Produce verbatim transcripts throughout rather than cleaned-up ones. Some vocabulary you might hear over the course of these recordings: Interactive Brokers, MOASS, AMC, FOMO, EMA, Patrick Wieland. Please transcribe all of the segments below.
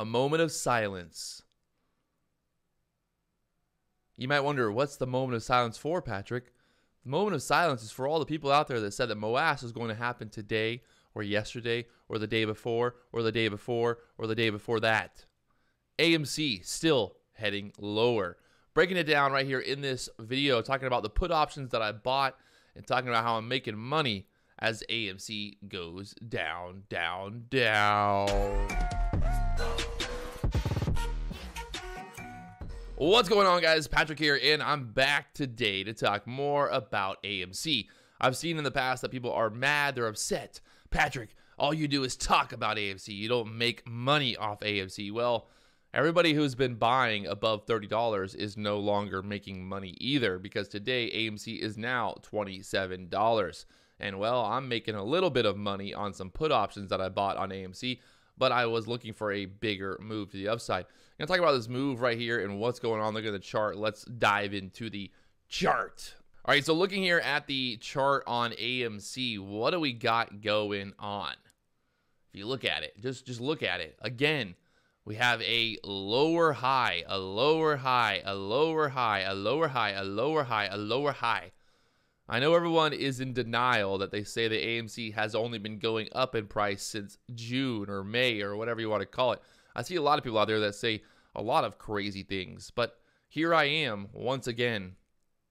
A moment of silence. You might wonder, what's the moment of silence for, Patrick? The moment of silence is for all the people out there that said that MOASS is going to happen today or yesterday or the day before or the day before or the day before that. A M C still heading lower. Breaking it down right here in this video, talking about the put options that I bought and talking about how I'm making money as A M C goes down, down, down. What's going on, guys? Patrick here, and I'm back today to talk more about A M C. I've seen in the past that people are mad, they're upset. Patrick, all you do is talk about A M C. You don't make money off A M C. Well, everybody who's been buying above thirty dollars is no longer making money either, because today A M C is now twenty-seven dollars. And well, I'm making a little bit of money on some put options that I bought on A M C, but I was looking for a bigger move to the upside. I'm going to talk about this move right here and what's going on. Look at the chart. Let's dive into the chart. All right, so looking here at the chart on A M C, what do we got going on? If you look at it, just, just look at it. Again, we have a lower high, a lower high, a lower high, a lower high, a lower high, a lower high. I know everyone is in denial that they say the A M C has only been going up in price since June or May or whatever you want to call it. I see a lot of people out there that say a lot of crazy things, but here I am once again.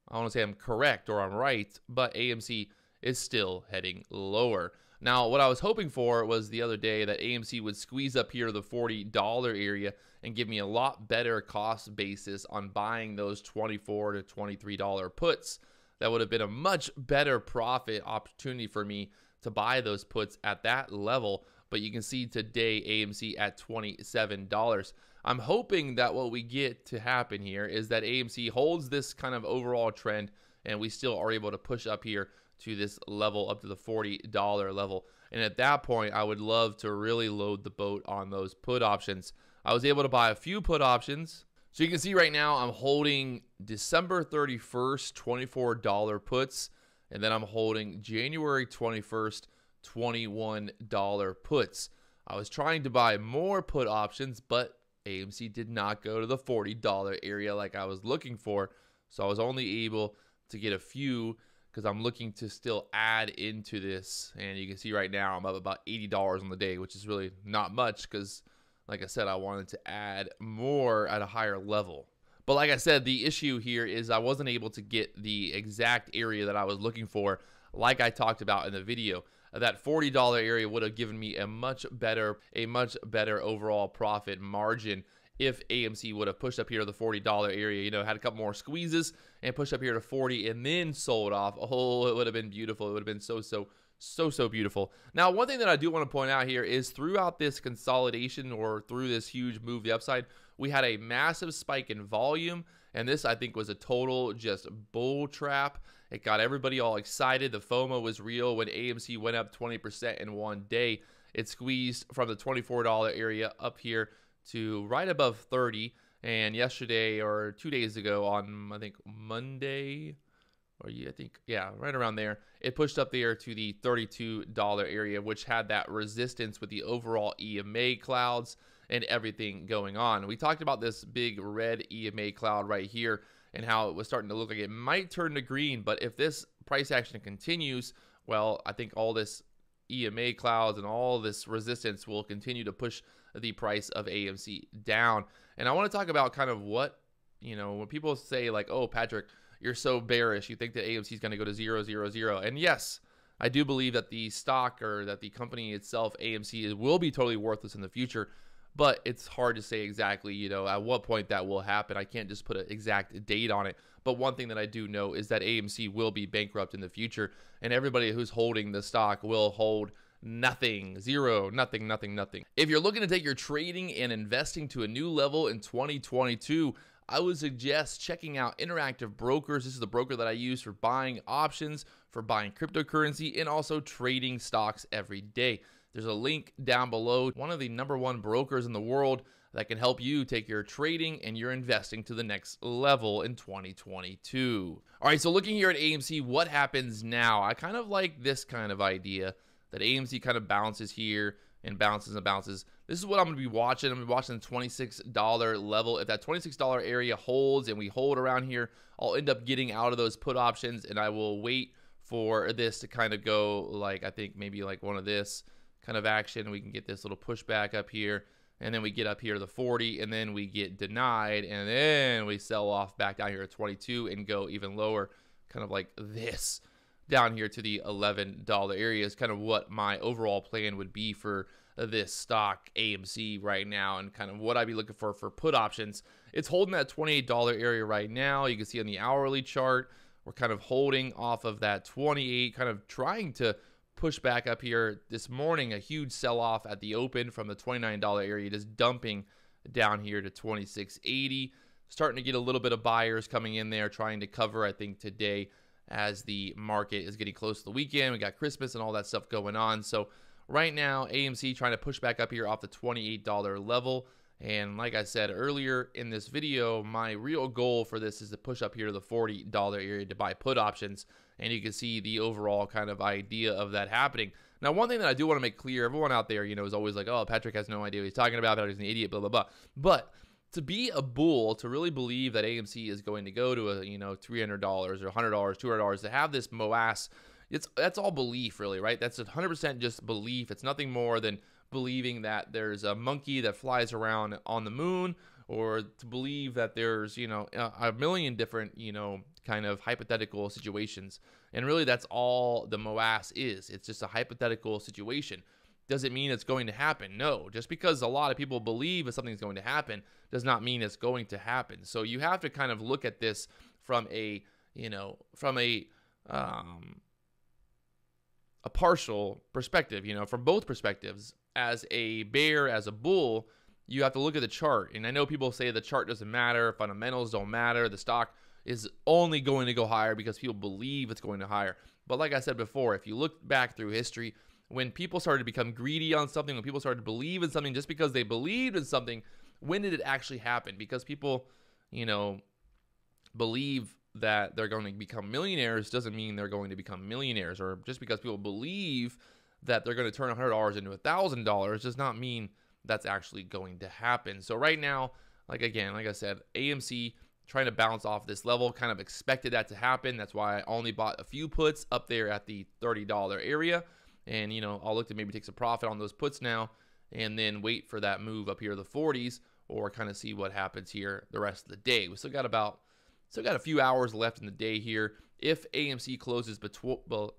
I don't want to say I'm correct or I'm right, but A M C is still heading lower. Now, what I was hoping for was the other day that A M C would squeeze up here to the forty dollar area and give me a lot better cost basis on buying those twenty-four to twenty-three dollar puts. That would have been a much better profit opportunity for me to buy those puts at that level. But you can see today A M C at twenty-seven dollars. I'm hoping that what we get to happen here is that A M C holds this kind of overall trend and we still are able to push up here to this level, up to the forty dollar level. And at that point, I would love to really load the boat on those put options. I was able to buy a few put options. So you can see right now I'm holding December thirty-first, twenty-four dollar puts, and then I'm holding January twenty-first, twenty-one dollar puts. I was trying to buy more put options, but A M C did not go to the forty dollar area like I was looking for. So I was only able to get a few because I'm looking to still add into this. And you can see right now I'm up about eighty dollars on the day, which is really not much because, like I said, I wanted to add more at a higher level. But like I said, the issue here is I wasn't able to get the exact area that I was looking for, like I talked about in the video. That forty dollar area would have given me a much better, a much better overall profit margin if A M C would have pushed up here to the forty dollar area, you know, had a couple more squeezes and pushed up here to forty and then sold off. Oh, it would have been beautiful. It would have been so, so, so, so beautiful. Now, one thing that I do want to point out here is throughout this consolidation or through this huge move to the upside, we had a massive spike in volume. And this, I think, was a total just bull trap. It got everybody all excited. The FOMO was real when A M C went up twenty percent in one day. It squeezed from the twenty-four dollar area up here to right above thirty. And yesterday or two days ago on, I think, Monday, or I think, yeah, right around there, it pushed up there to the thirty-two dollar area, which had that resistance with the overall E M A clouds and everything going on. We talked about this big red E M A cloud right here and how it was starting to look like it might turn to green, but if this price action continues, well, I think all this E M A clouds and all this resistance will continue to push the price of A M C down. And I want to talk about kind of what, you know, when people say like, oh, Patrick, you're so bearish, you think that A M C is going to go to zero, zero, zero. And yes, I do believe that the stock or that the company itself, A M C, is, will be totally worthless in the future, but it's hard to say exactly, you know, at what point that will happen. I can't just put an exact date on it. But one thing that I do know is that A M C will be bankrupt in the future, and everybody who's holding the stock will hold nothing, zero, nothing, nothing, nothing. If you're looking to take your trading and investing to a new level in twenty twenty-two, I would suggest checking out Interactive Brokers. This is the broker that I use for buying options, for buying cryptocurrency, and also trading stocks every day. There's a link down below. One of the number one brokers in the world that can help you take your trading and your investing to the next level in twenty twenty-two. All right, so looking here at A M C, what happens now? I kind of like this kind of idea that A M C kind of bounces here and bounces and bounces. This is what I'm going to be watching. I'm going to be watching the twenty-six dollar level. If that twenty-six dollar area holds and we hold around here, I'll end up getting out of those put options, and I will wait for this to kind of go like, I think maybe like one of this kind of action. We can get this little pushback up here, and then we get up here to the forty, and then we get denied, and then we sell off back down here at twenty-two and go even lower, kind of like this, down here to the eleven dollar area is kind of what my overall plan would be for this stock A M C right now, and kind of what I'd be looking for for put options. It's holding that twenty-eight dollar area right now. You can see on the hourly chart, we're kind of holding off of that twenty-eight, kind of trying to push back up here. This morning, a huge sell-off at the open from the twenty-nine dollar area, just dumping down here to twenty-six eighty. Starting to get a little bit of buyers coming in there, trying to cover, I think, today as the market is getting close to the weekend. We got Christmas and all that stuff going on. So right now, A M C trying to push back up here off the twenty-eight dollar level. And like I said earlier in this video, my real goal for this is to push up here to the forty dollar area to buy put options. And you can see the overall kind of idea of that happening. Now, one thing that I do want to make clear, everyone out there, you know, is always like, oh, Patrick has no idea what he's talking about, Patrick's an idiot, blah, blah, blah. But to be a bull, to really believe that A M C is going to go to a, you know, three hundred dollars or one hundred dollars, two hundred dollars, to have this MOASS, it's, that's all belief really, right? That's one hundred percent just belief. It's nothing more than believing that there's a monkey that flies around on the moon, or to believe that there's, you know, a million different, you know, kind of hypothetical situations. And really that's all the MOASS is. It's just a hypothetical situation. Doesn't mean it's going to happen. No, just because a lot of people believe that something's going to happen does not mean it's going to happen. So you have to kind of look at this from a, you know, from a, um, a partial perspective, you know, from both perspectives. As a bear, as a bull, you have to look at the chart. And I know people say the chart doesn't matter, fundamentals don't matter, the stock is only going to go higher because people believe it's going to higher. But like I said before, if you look back through history, when people started to become greedy on something, when people started to believe in something just because they believed in something, when did it actually happen? Because people, you know, believe that they're going to become millionaires doesn't mean they're going to become millionaires. Or just because people believe that they're going to turn one hundred dollars into one thousand dollars does not mean that's actually going to happen. So right now, like again, like I said, A M C trying to bounce off this level, kind of expected that to happen. That's why I only bought a few puts up there at the thirty dollar area. And, you know, I'll look to maybe take some profit on those puts now and then wait for that move up here to the forties, or kind of see what happens here the rest of the day. We still got about, still got a few hours left in the day here. If A M C closes between, well,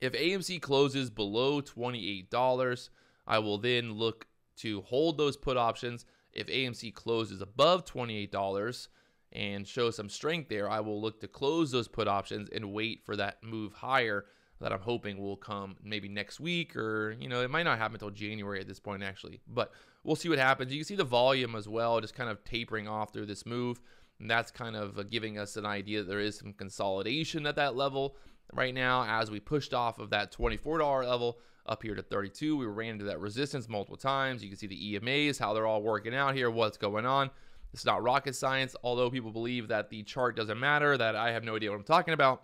if A M C closes below twenty-eight dollars, I will then look to hold those put options. If A M C closes above twenty-eight dollars and shows some strength there, I will look to close those put options and wait for that move higher that I'm hoping will come maybe next week, or, you know, it might not happen until January at this point actually, but we'll see what happens. You can see the volume as well, just kind of tapering off through this move. And that's kind of giving us an idea that there is some consolidation at that level right now. As we pushed off of that twenty-four dollar level up here to thirty-two, we ran into that resistance multiple times. You can see the E M As, how they're all working out here, what's going on. It's not rocket science. Although people believe that the chart doesn't matter, that I have no idea what I'm talking about,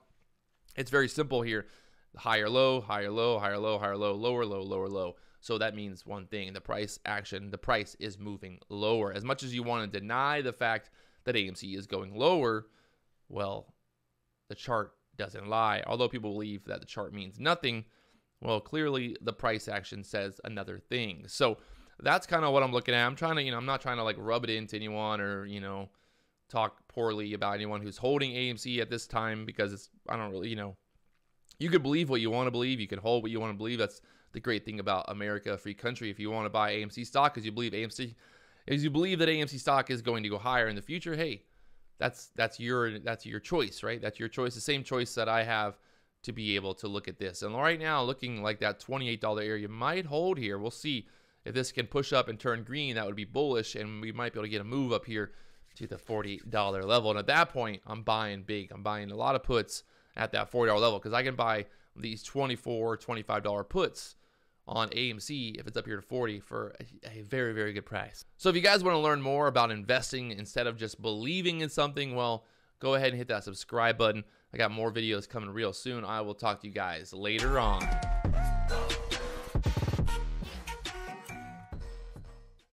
it's very simple here. Higher low, higher low, higher low, higher low, lower low, lower low. So that means one thing, the price action, the price is moving lower. As much as you want to deny the fact that A M C is going lower, well, the chart doesn't lie. Although people believe that the chart means nothing, well, clearly the price action says another thing. So that's kind of what I'm looking at. I'm trying to, you know, I'm not trying to like rub it into anyone, or, you know, talk poorly about anyone who's holding A M C at this time, because it's, I don't really, you know, you could believe what you want to believe. You can hold what you want to believe. That's the great thing about America, a free country. If you want to buy A M C stock because you believe A M C, if you believe that A M C stock is going to go higher in the future, hey, that's that's your that's your choice, right? That's your choice. The same choice that I have to be able to look at this. And right now, looking like that twenty-eight dollar area might hold here. We'll see if this can push up and turn green. That would be bullish, and we might be able to get a move up here to the forty dollar level. And at that point, I'm buying big. I'm buying a lot of puts at that forty dollar level, because I can buy these twenty-four, twenty-five dollar puts on A M C if it's up here to forty for a, a very, very good price. So if you guys want to learn more about investing instead of just believing in something, well, go ahead and hit that subscribe button. I got more videos coming real soon. I will talk to you guys later on.